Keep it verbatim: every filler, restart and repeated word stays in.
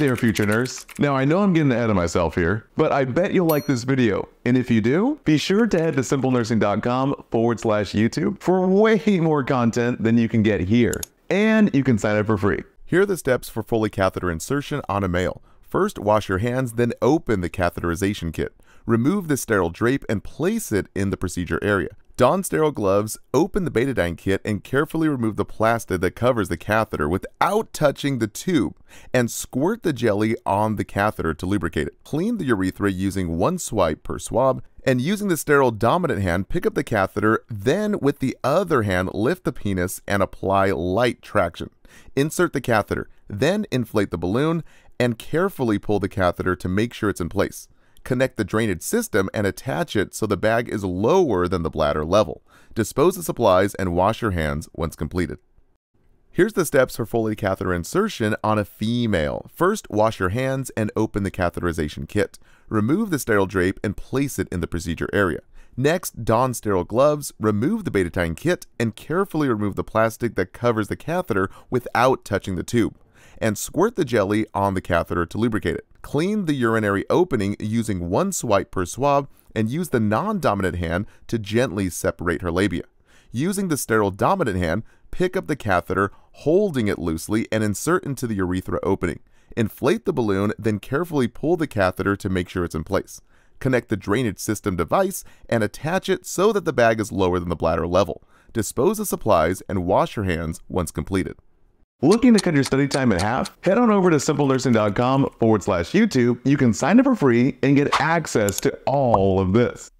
there, future nurse. Now, I know I'm getting ahead of myself here, but I bet you'll like this video. And if you do, be sure to head to SimpleNursing.com forward slash YouTube for way more content than you can get here. And you can sign up for free. Here are the steps for Foley catheter insertion on a male. First, wash your hands, then open the catheterization kit. Remove the sterile drape and place it in the procedure area. Don sterile gloves, open the Betadine kit, and carefully remove the plastic that covers the catheter without touching the tube, and squirt the jelly on the catheter to lubricate it. Clean the urethra using one swipe per swab, and using the sterile dominant hand, pick up the catheter, then with the other hand, lift the penis and apply light traction. Insert the catheter, then inflate the balloon, and carefully pull the catheter to make sure it's in place. Connect the drainage system and attach it so the bag is lower than the bladder level. Dispose of supplies and wash your hands once completed. Here's the steps for Foley catheter insertion on a female. First, wash your hands and open the catheterization kit. Remove the sterile drape and place it in the procedure area. Next, don sterile gloves, remove the Betadine kit, and carefully remove the plastic that covers the catheter without touching the tube, and squirt the jelly on the catheter to lubricate it. Clean the urinary opening using one swipe per swab, and use the non-dominant hand to gently separate her labia. Using the sterile dominant hand, pick up the catheter, holding it loosely, and insert into the urethra opening. Inflate the balloon, then carefully pull the catheter to make sure it's in place. Connect the drainage system device and attach it so that the bag is lower than the bladder level. Dispose of supplies and wash your hands once completed. Looking to cut your study time in half? Head on over to SimpleNursing.com forward slash YouTube. You can sign up for free and get access to all of this.